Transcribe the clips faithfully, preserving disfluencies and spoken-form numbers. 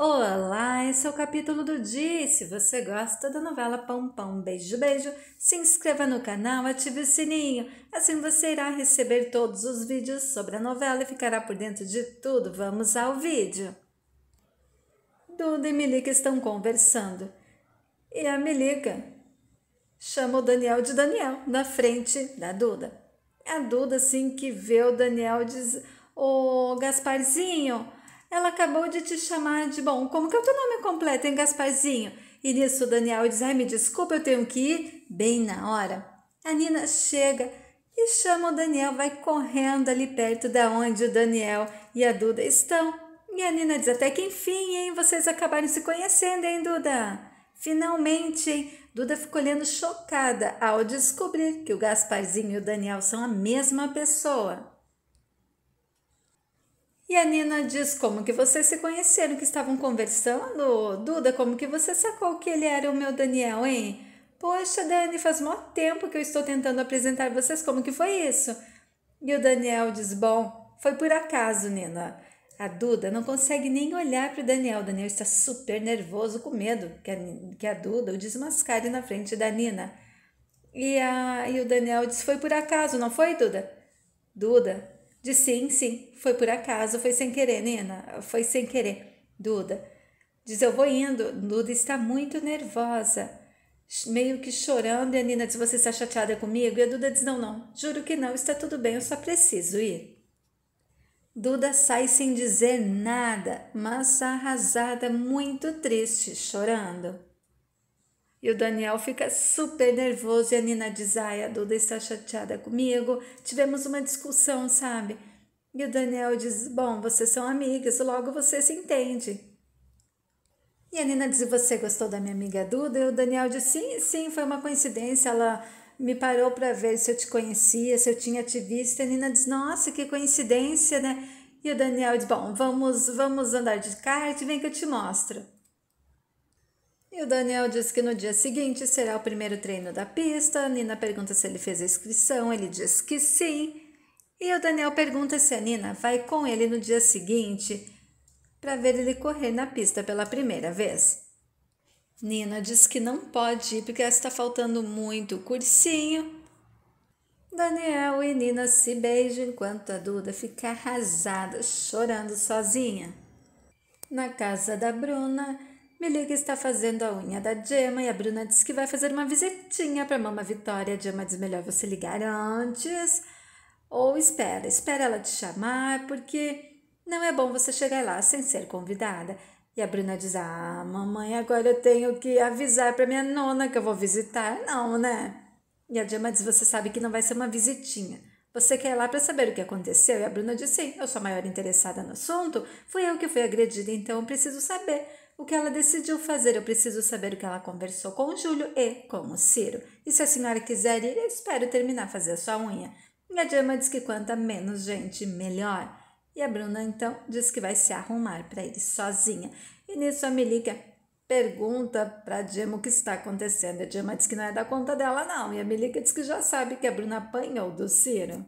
Olá, esse é o capítulo do dia e se você gosta da novela Pão Pão, Beijo, Beijo, se inscreva no canal, ative o sininho, assim você irá receber todos os vídeos sobre a novela e ficará por dentro de tudo. Vamos ao vídeo. Duda e Milica estão conversando e a Milica chama o Daniel de Daniel na frente da Duda. A Duda, assim que vê o Daniel, diz: ô Gasparzinho, ela acabou de te chamar de... Bom, como que é o teu nome completo, hein, Gasparzinho? E nisso o Daniel diz: ai, me desculpa, eu tenho que ir. Bem na hora, a Nina chega e chama o Daniel, vai correndo ali perto da onde o Daniel e a Duda estão. E a Nina diz: até que enfim, hein, vocês acabaram se conhecendo, hein, Duda? Finalmente, hein? Duda ficou olhando chocada ao descobrir que o Gasparzinho e o Daniel são a mesma pessoa. E a Nina diz: como que vocês se conheceram, que estavam conversando? Duda, como que você sacou que ele era o meu Daniel, hein? Poxa, Dani, faz mó tempo que eu estou tentando apresentar vocês, como que foi isso? E o Daniel diz: bom, foi por acaso, Nina. A Duda não consegue nem olhar para o Daniel. O Daniel está super nervoso, com medo que a, que a Duda o desmascare na frente da Nina. E, a, e o Daniel diz: foi por acaso, não foi, Duda? Duda diz: sim, sim, foi por acaso, foi sem querer, Nina, foi sem querer. Duda diz: eu vou indo. Duda está muito nervosa, meio que chorando, e a Nina diz: você está chateada comigo? E a Duda diz: não, não, juro que não, está tudo bem, eu só preciso ir. Duda sai sem dizer nada, mas arrasada, muito triste, chorando. E o Daniel fica super nervoso e a Nina diz: ai, a Duda está chateada comigo, tivemos uma discussão, sabe? E o Daniel diz: bom, vocês são amigas, logo você se entende. E a Nina diz: você gostou da minha amiga Duda? E o Daniel diz: sim, sim, foi uma coincidência, ela me parou para ver se eu te conhecia, se eu tinha te visto. E a Nina diz: nossa, que coincidência, né? E o Daniel diz: bom, vamos, vamos andar de kart, vem que eu te mostro. E o Daniel diz que no dia seguinte será o primeiro treino da pista. A Nina pergunta se ele fez a inscrição, ele diz que sim. E o Daniel pergunta se a Nina vai com ele no dia seguinte para ver ele correr na pista pela primeira vez. Nina diz que não pode ir porque está faltando muito o cursinho. Daniel e Nina se beijam enquanto a Duda fica arrasada, chorando sozinha. Na casa da Bruna, Melika está fazendo a unha da Gema e a Bruna diz que vai fazer uma visitinha para a Mama Vitória. A Gema diz: melhor você ligar antes ou espera, espera ela te chamar, porque não é bom você chegar lá sem ser convidada. E a Bruna diz: ah, mamãe, agora eu tenho que avisar para minha nona que eu vou visitar, não, né? E a Gema diz: você sabe que não vai ser uma visitinha. Você quer ir lá para saber o que aconteceu? E a Bruna diz: sim, eu sou a maior interessada no assunto, fui eu que fui agredida, então eu preciso saber o que ela decidiu fazer, eu preciso saber o que ela conversou com o Júlio e com o Ciro. E se a senhora quiser ir, eu espero terminar a fazer a sua unha. E a Gema diz que quanto menos gente, melhor. E a Bruna, então, diz que vai se arrumar para ir sozinha. E nisso a Melika pergunta para a Gema o que está acontecendo. A Gema diz que não é da conta dela, não. E a Melika diz que já sabe que a Bruna apanhou do Ciro.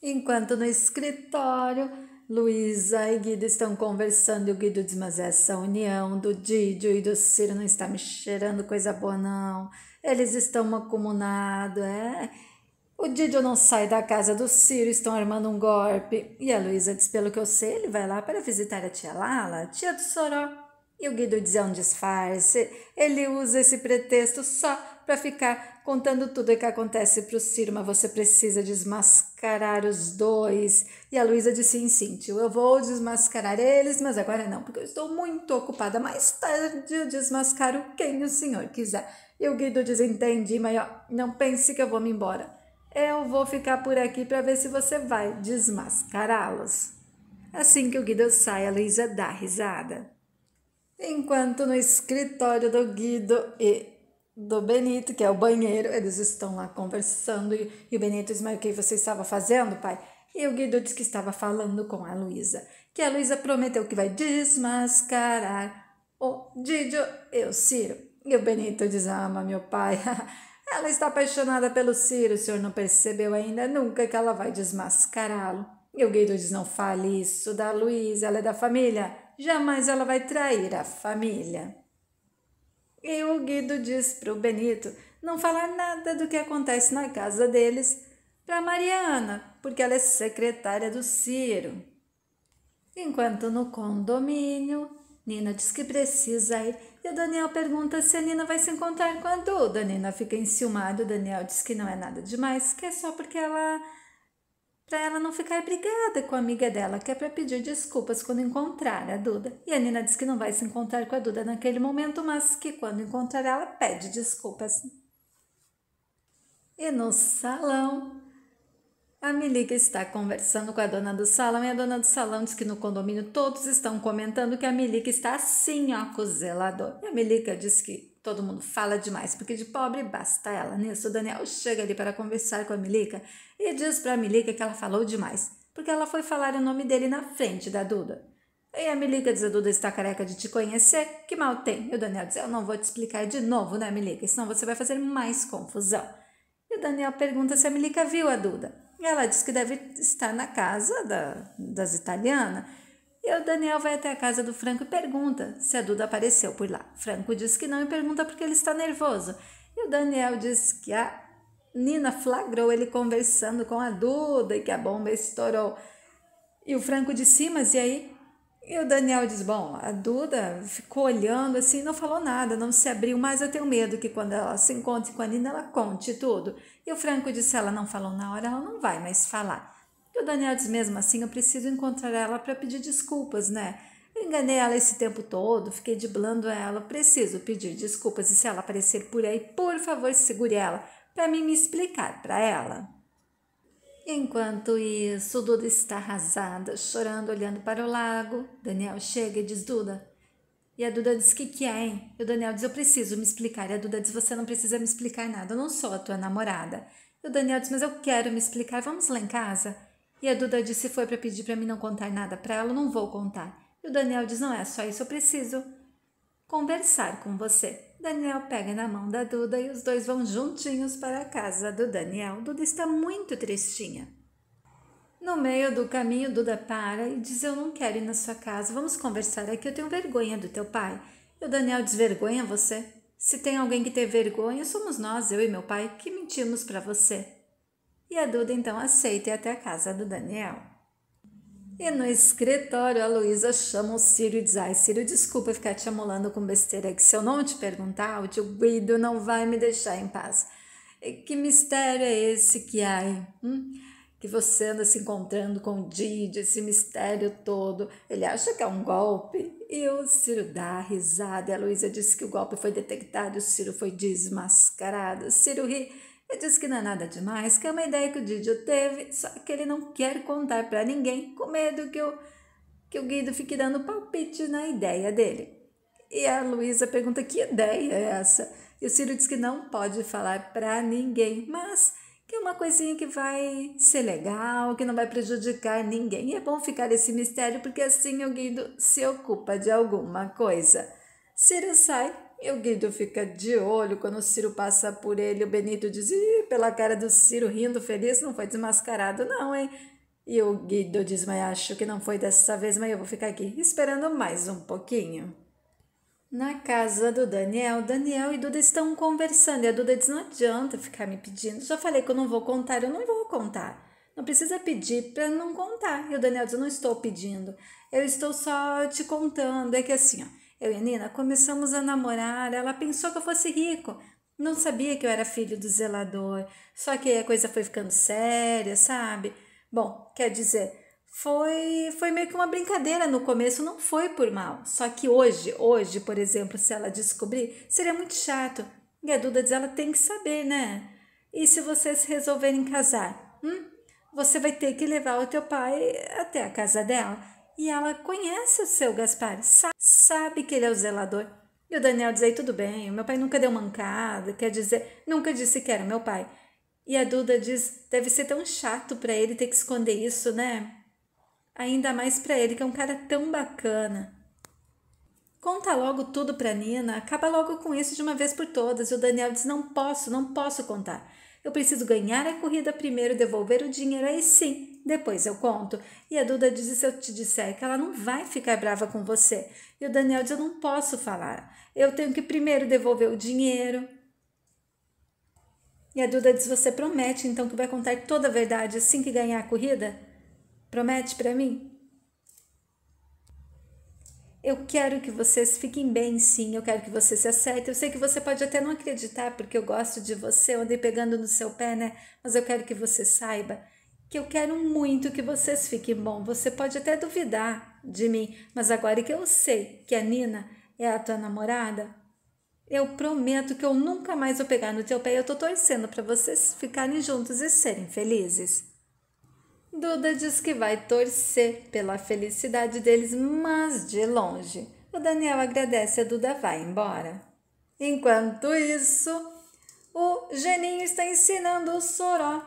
Enquanto no escritório, Luísa e Guido estão conversando e o Guido diz: mas essa união do Dídio e do Ciro não está me cheirando coisa boa, não. Eles estão mancomunados, é? O Dídio não sai da casa do Ciro, estão armando um golpe. E a Luísa diz: pelo que eu sei, ele vai lá para visitar a tia Lala, a tia do Soró. E o Guido diz: é um disfarce, ele usa esse pretexto só para ficar contando tudo o que acontece para o Ciro, mas você precisa desmascarar os dois. E a Luísa disse: sim, sim, tio, eu vou desmascarar eles, mas agora não, porque eu estou muito ocupada. Mais tarde eu desmascaro quem o senhor quiser. E o Guido diz: entendi, mas ó, não pense que eu vou me embora. Eu vou ficar por aqui para ver se você vai desmascará-los. Assim que o Guido sai, a Luísa dá risada. Enquanto no escritório do Guido e do Benito, que é o banheiro, eles estão lá conversando e, e o Benito diz: mas o que você estava fazendo, pai? E o Guido diz que estava falando com a Luísa, que a Luísa prometeu que vai desmascarar o Dídio e o Ciro. E o Benito diz: ama meu pai, ela está apaixonada pelo Ciro, o senhor não percebeu ainda nunca que ela vai desmascará-lo. E o Guido diz: não fale isso da Luísa, ela é da família. jamais ela vai trair a família. E o Guido diz para o Benito não falar nada do que acontece na casa deles para Mariana, porque ela é secretária do Ciro. Enquanto no condomínio, Nina diz que precisa ir e o Daniel pergunta se a Nina vai se encontrar com a Duda. A Nina fica enciumada, o Daniel diz que não é nada demais, que é só porque ela... para ela não ficar brigada com a amiga dela, que é para pedir desculpas quando encontrar a Duda. E a Nina diz que não vai se encontrar com a Duda naquele momento, mas que quando encontrar ela, pede desculpas. E no salão, a Milica está conversando com a dona do salão, e a dona do salão diz que no condomínio todos estão comentando que a Milica está assim, ó, com o zelador. E a Milica diz que todo mundo fala demais, porque de pobre basta ela. Nisso, o Daniel chega ali para conversar com a Milica e diz para a Milica que ela falou demais, porque ela foi falar o nome dele na frente da Duda. E a Milica diz, a Duda está careca de te conhecer, que mal tem. E o Daniel diz, eu não vou te explicar de novo, né, Milica, senão você vai fazer mais confusão. E o Daniel pergunta se a Milica viu a Duda. Ela diz que deve estar na casa da, das italianas. E o Daniel vai até a casa do Franco e pergunta se a Duda apareceu por lá. Franco diz que não e pergunta porque ele está nervoso. E o Daniel diz que a Nina flagrou ele conversando com a Duda e que a bomba estourou. E o Franco diz, sim, mas e aí? E o Daniel diz, bom, a Duda ficou olhando assim, não falou nada, não se abriu, mas eu tenho medo que quando ela se encontre com a Nina, ela conte tudo. E o Franco disse, se ela não falou na hora, ela não vai mais falar. E o Daniel diz, mesmo assim, eu preciso encontrar ela para pedir desculpas, né? Eu enganei ela esse tempo todo, fiquei driblando ela, preciso pedir desculpas. E se ela aparecer por aí, por favor, segure ela, para mim me explicar para ela. Enquanto isso, Duda está arrasada, chorando, olhando para o lago. Daniel chega e diz, Duda. E a Duda diz, o que, que é, hein? E o Daniel diz, eu preciso me explicar. E a Duda diz, você não precisa me explicar nada, eu não sou a tua namorada. E o Daniel diz, mas eu quero me explicar, vamos lá em casa? E a Duda diz, se foi para pedir para mim não contar nada para ela, eu não vou contar. E o Daniel diz, não é só isso, eu preciso conversar com você. Daniel pega na mão da Duda e os dois vão juntinhos para a casa do Daniel. Duda está muito tristinha. No meio do caminho, Duda para e diz, eu não quero ir na sua casa, vamos conversar aqui, eu tenho vergonha do teu pai. E o Daniel diz, vergonha você? Se tem alguém que tem vergonha, somos nós, eu e meu pai, que mentimos para você. E a Duda então aceita ir até a casa do Daniel. E no escritório, a Luísa chama o Ciro e diz, ai, Ciro, desculpa ficar te amolando com besteira, que se eu não te perguntar, o tio Guido não vai me deixar em paz. E que mistério é esse que ai, hum? Que você anda se encontrando com o Dídio, esse mistério todo. Ele acha que é um golpe. E o Ciro dá a risada. E a Luísa diz que o golpe foi detectado, o Ciro foi desmascarado. O Ciro ri e diz que não é nada demais, que é uma ideia que o Dídio teve, só que ele não quer contar para ninguém, com medo que o, que o Guido fique dando palpite na ideia dele. E a Luísa pergunta que ideia é essa? E o Ciro diz que não pode falar para ninguém, mas que é uma coisinha que vai ser legal, que não vai prejudicar ninguém. E é bom ficar esse mistério, porque assim o Guido se ocupa de alguma coisa. Ciro sai. E o Guido fica de olho quando o Ciro passa por ele. O Benito diz, ih, pela cara do Ciro rindo feliz, não foi desmascarado não, hein? E o Guido diz, mas acho que não foi dessa vez, mas eu vou ficar aqui esperando mais um pouquinho. Na casa do Daniel, Daniel e Duda estão conversando. E a Duda diz, não adianta ficar me pedindo, já falei que eu não vou contar, eu não vou contar. Não precisa pedir para não contar. E o Daniel diz, eu não estou pedindo, eu estou só te contando. É que assim, ó. Eu e a Nina começamos a namorar, ela pensou que eu fosse rico, não sabia que eu era filho do zelador, só que a coisa foi ficando séria, sabe? Bom, quer dizer, foi, foi meio que uma brincadeira no começo, não foi por mal, só que hoje, hoje, por exemplo, se ela descobrir, seria muito chato. E a Duda diz, ela tem que saber, né? E se vocês resolverem casar, hum? Você vai ter que levar o teu pai até a casa dela. E ela conhece o seu Gaspar, sabe que ele é o zelador. E o Daniel diz, aí tudo bem, o meu pai nunca deu mancada, quer dizer, nunca disse que era meu pai. E a Duda diz, deve ser tão chato para ele ter que esconder isso, né? Ainda mais para ele, que é um cara tão bacana. Conta logo tudo para Nina, acaba logo com isso de uma vez por todas. E o Daniel diz, não posso, não posso contar. Eu preciso ganhar a corrida primeiro, devolver o dinheiro, aí sim, depois eu conto. E a Duda diz, se eu te disser que ela não vai ficar brava com você. E o Daniel diz, eu não posso falar, eu tenho que primeiro devolver o dinheiro. E a Duda diz, você promete então que vai contar toda a verdade assim que ganhar a corrida? Promete pra mim? Eu quero que vocês fiquem bem, sim. Eu quero que você se acerte. Eu sei que você pode até não acreditar, porque eu gosto de você. Eu andei pegando no seu pé, né? Mas eu quero que você saiba que eu quero muito que vocês fiquem bom. Você pode até duvidar de mim, mas agora que eu sei que a Nina é a tua namorada, eu prometo que eu nunca mais vou pegar no teu pé. Eu tô torcendo para vocês ficarem juntos e serem felizes. Duda diz que vai torcer pela felicidade deles, mas de longe. O Daniel agradece e a Duda vai embora. Enquanto isso, o Geninho está ensinando o Soró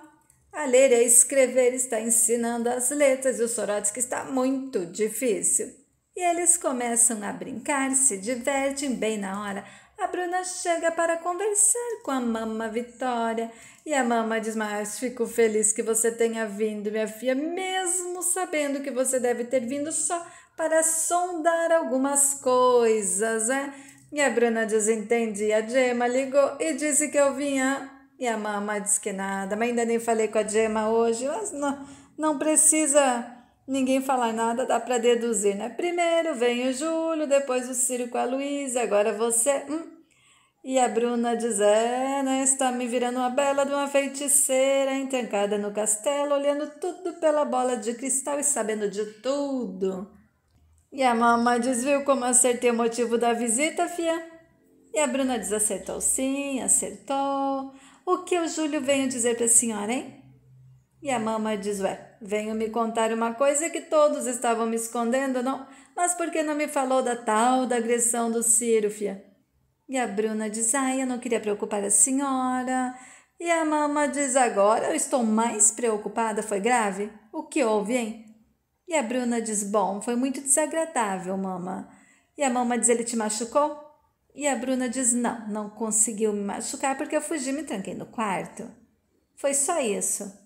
a ler e a escrever, está ensinando as letras e o Soró diz que está muito difícil. E eles começam a brincar, se divertem bem na hora. A Bruna chega para conversar com a Mama Vitória e a Mama diz, mas fico feliz que você tenha vindo, minha filha, mesmo sabendo que você deve ter vindo só para sondar algumas coisas, né? E a Bruna diz, entendi, a Gema ligou e disse que eu vinha. E a Mama diz que nada, mas ainda nem falei com a Gema hoje, mas não, não precisa... Ninguém fala nada, dá para deduzir, né? Primeiro vem o Júlio, depois o Ciro com a Luísa, agora você... Hum. E a Bruna diz, é, né? Está me virando uma bela de uma feiticeira, entrancada no castelo, olhando tudo pela bola de cristal e sabendo de tudo. E a mamãe diz, viu como acertei o motivo da visita, fia? E a Bruna diz, acertou sim, acertou. O que o Júlio veio dizer para a senhora, hein? E a mamãe diz, ué, venho me contar uma coisa que todos estavam me escondendo, não? Mas por que não me falou da tal da agressão do Ciro, fia? E a Bruna diz, ai, eu não queria preocupar a senhora. E a mama diz, agora eu estou mais preocupada, foi grave? O que houve, hein? E a Bruna diz, bom, foi muito desagradável, mama. E a mama diz, ele te machucou? E a Bruna diz, não, não conseguiu me machucar porque eu fugi e me tranquei no quarto. Foi só isso.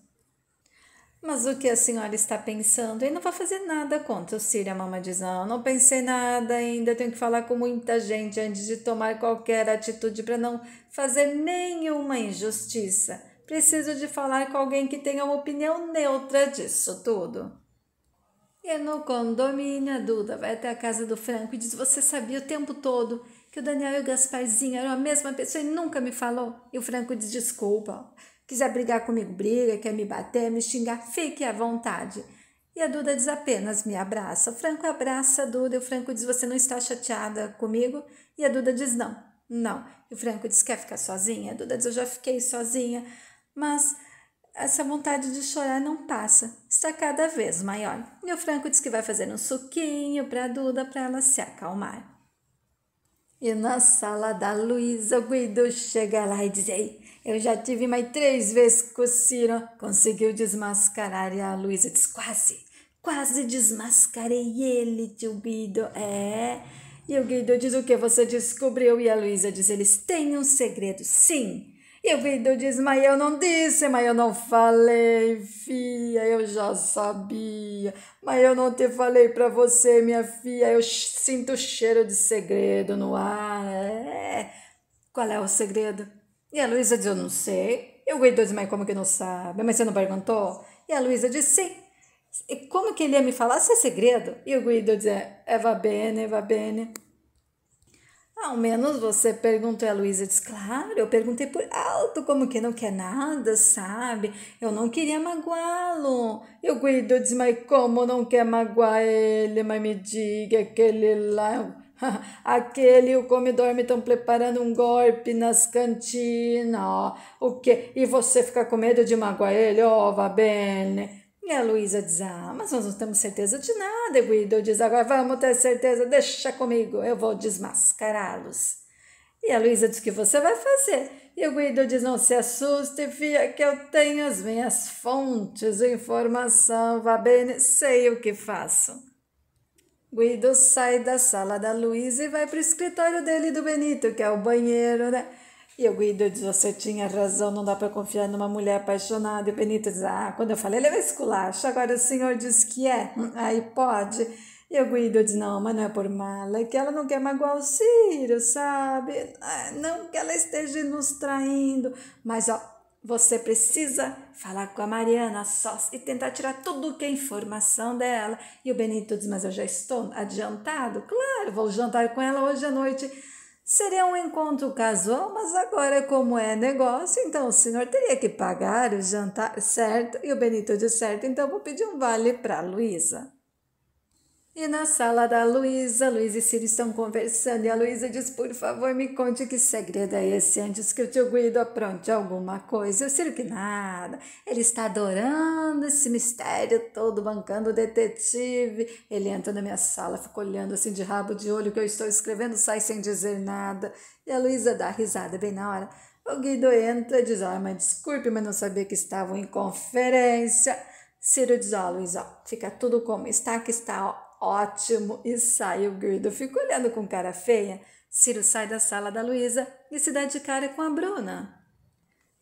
Mas o que a senhora está pensando? Ele não vai fazer nada contra o Ciro. A mama diz, não, não pensei nada ainda. Tenho que falar com muita gente antes de tomar qualquer atitude para não fazer nenhuma injustiça. Preciso de falar com alguém que tenha uma opinião neutra disso tudo. E no condomínio, a Duda vai até a casa do Franco e diz, você sabia o tempo todo que o Daniel e o Gasparzinho eram a mesma pessoa e nunca me falou? E o Franco diz, desculpa, quiser brigar comigo, briga, quer me bater, me xingar, fique à vontade. E a Duda diz, apenas me abraça. O Franco abraça a Duda e o Franco diz, você não está chateada comigo? E a Duda diz, não, não. E o Franco diz, quer ficar sozinha? A Duda diz, eu já fiquei sozinha, mas essa vontade de chorar não passa, está cada vez maior. E o Franco diz que vai fazer um suquinho para a Duda, para ela se acalmar. E na sala da Luísa, o Guido chega lá e diz, ei, eu já tive mais três vezes com o Ciro. Conseguiu desmascarar. E a Luísa diz, quase, quase desmascarei ele, tio Guido. É. E o Guido diz, o que você descobriu? E a Luísa diz, eles têm um segredo, sim. E o Guido diz, mas eu não disse, mas eu não falei, fia, eu já sabia. Mas eu não te falei pra você, minha fia, eu sinto o cheiro de segredo no ar. É. Qual é o segredo? E a Luísa diz, eu não sei. E o Guido diz, mas como que não sabe? Mas você não perguntou? E a Luísa diz, sim. E como que ele ia me falar se é segredo? E o Guido diz, é, va bene, va bene. Ao menos você perguntou. E a Luísa diz, claro, eu perguntei por alto, como que não quer nada, sabe? Eu não queria magoá-lo. E o Guido diz, mas como não quer magoar ele? Mas me diga, aquele lá... Aquele e o comedor me estão preparando um golpe nas cantinas, ó. O quê? E você fica com medo de magoar ele? Ó, va bene. E a Luísa diz, ah, mas nós não temos certeza de nada. E Guido diz, agora vamos ter certeza, deixa comigo, eu vou desmascará-los. E a Luísa diz, o que você vai fazer? E o Guido diz, não se assuste, fia, que eu tenho as minhas fontes de informação, va bene, sei o que faço. Guido sai da sala da Luísa e vai para o escritório dele e do Benito, que é o banheiro, né? E o Guido diz, você tinha razão, não dá para confiar numa mulher apaixonada. E o Benito diz, ah, quando eu falei, ele vai esculacho, agora o senhor diz que é, aí pode. E o Guido diz, não, mas não é por mala, é que ela não quer magoar o Ciro, sabe? Não que ela esteja nos traindo, mas ó, você precisa falar com a Mariana só e tentar tirar tudo que é informação dela. E o Benito diz, mas eu já estou adiantado? Claro, vou jantar com ela hoje à noite. Seria um encontro casual, mas agora como é negócio, então o senhor teria que pagar o jantar, certo? E o Benito disse, certo, então vou pedir um vale para a Luísa. E na sala da Luísa, Luísa e Ciro estão conversando e a Luísa diz, por favor, me conte que segredo é esse antes que o tio Guido apronte alguma coisa. E o Ciro que nada, ele está adorando esse mistério todo, bancando o detetive. Ele entra na minha sala, fica olhando assim de rabo de olho que eu estou escrevendo, sai sem dizer nada. E a Luísa dá risada bem na hora. O Guido entra e diz, ah, mas desculpe, mas não sabia que estavam em conferência. Ciro diz, ó, Luísa, fica tudo como está, que está, ó. Ótimo, e sai o Guido, fica olhando com cara feia. Ciro sai da sala da Luísa e se dá de cara com a Bruna.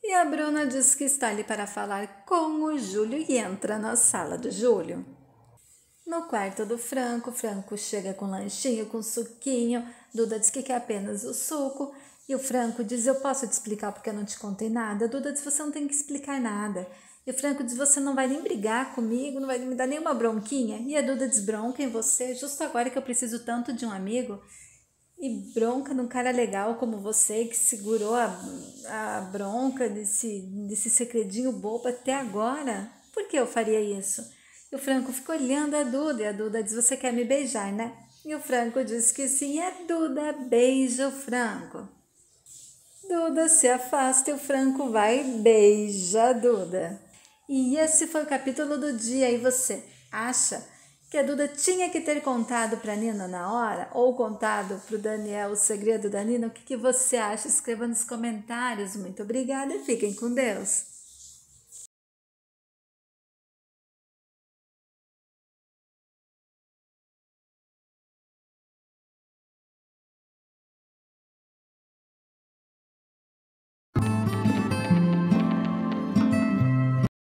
E a Bruna diz que está ali para falar com o Júlio e entra na sala do Júlio. No quarto do Franco, Franco chega com lanchinho, com suquinho. Duda diz que quer apenas o suco. E o Franco diz, eu posso te explicar porque eu não te contei nada. Duda diz, você não tem que explicar nada. E o Franco diz, você não vai nem brigar comigo, não vai me dar nenhuma bronquinha. E a Duda diz, bronca em você, justo agora que eu preciso tanto de um amigo. E bronca num cara legal como você, que segurou a, a bronca desse, desse segredinho bobo até agora. Por que eu faria isso? E o Franco fica olhando a Duda, e a Duda diz, você quer me beijar, né? E o Franco diz que sim, e a Duda beija o Franco. Duda se afasta e o Franco vai e beija a Duda. E esse foi o capítulo do dia. E você acha que a Duda tinha que ter contado para a Nina na hora? Ou contado para o Daniel o segredo da Nina? O que, que você acha? Escreva nos comentários. Muito obrigada e fiquem com Deus.